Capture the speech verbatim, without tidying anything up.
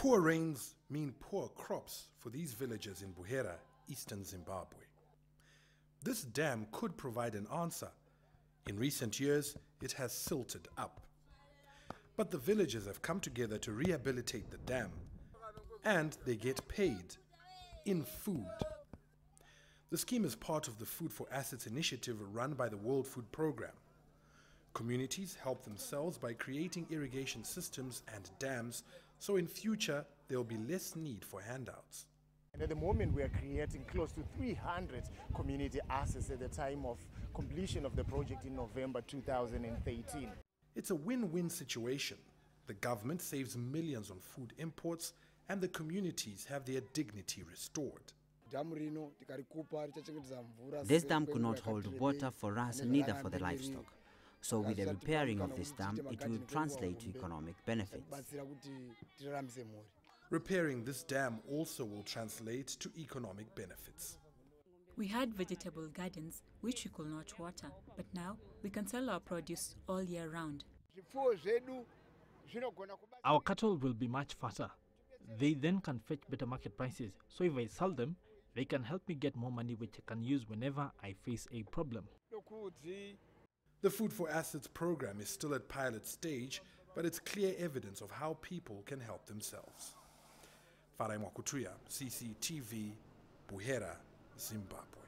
Poor rains mean poor crops for these villagers in Buhera, eastern Zimbabwe. This dam could provide an answer. In recent years, it has silted up. But the villagers have come together to rehabilitate the dam, and they get paid in food. The scheme is part of the Food for Assets initiative run by the World Food Program. Communities help themselves by creating irrigation systems and dams, so in future there will be less need for handouts. And at the moment we are creating close to three hundred community assets at the time of completion of the project in November two thousand thirteen. It's a win-win situation. The government saves millions on food imports and the communities have their dignity restored. This dam could not hold water for us, neither for the livestock. So with the repairing of this dam, it will translate to economic benefits. Repairing this dam also will translate to economic benefits. We had vegetable gardens which we could not water, but now we can sell our produce all year round. Our cattle will be much fatter. They then can fetch better market prices, so if I sell them, they can help me get more money which I can use whenever I face a problem. The Food for Assets program is still at pilot stage, but it's clear evidence of how people can help themselves. Farai Mwakutuya, C C T V, Buhera, Zimbabwe.